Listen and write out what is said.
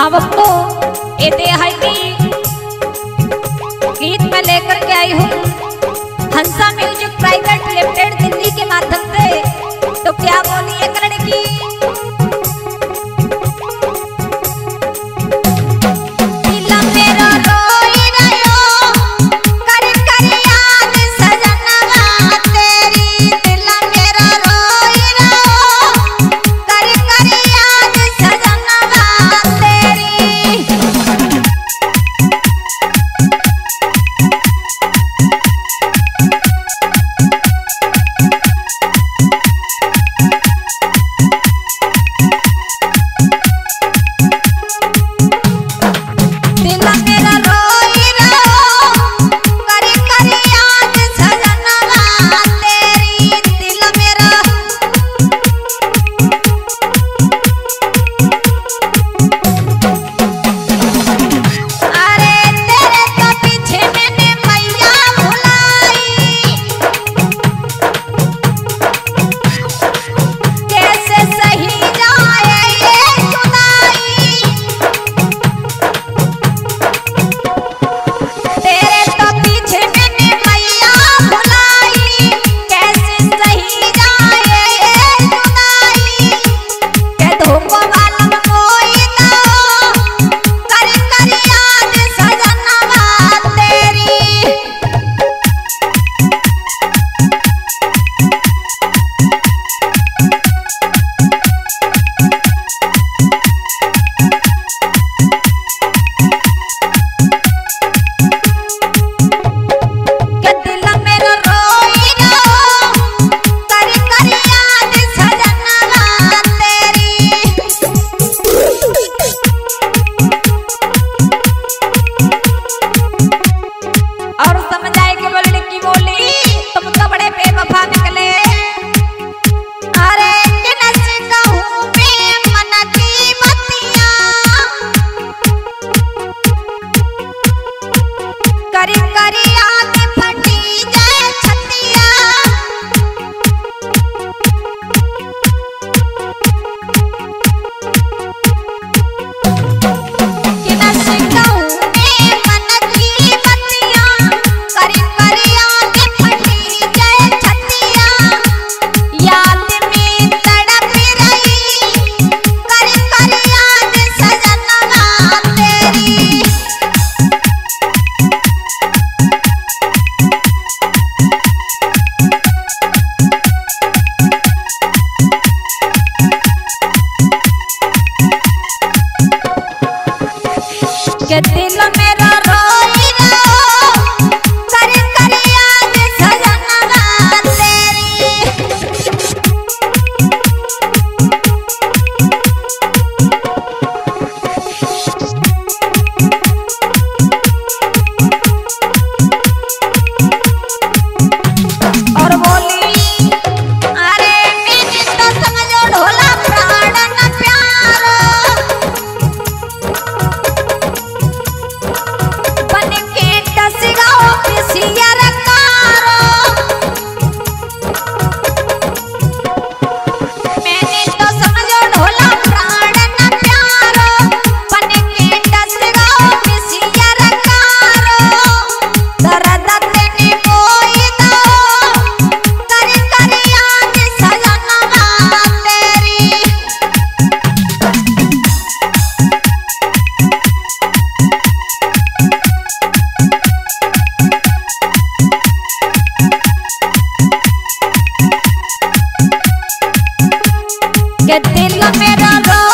आपको ये देहाती गीत में लेकर के आई हूँ Hansa music private limited Delhi के माध्यम से। तो क्या बोली एक लड़की के दिल मेरा।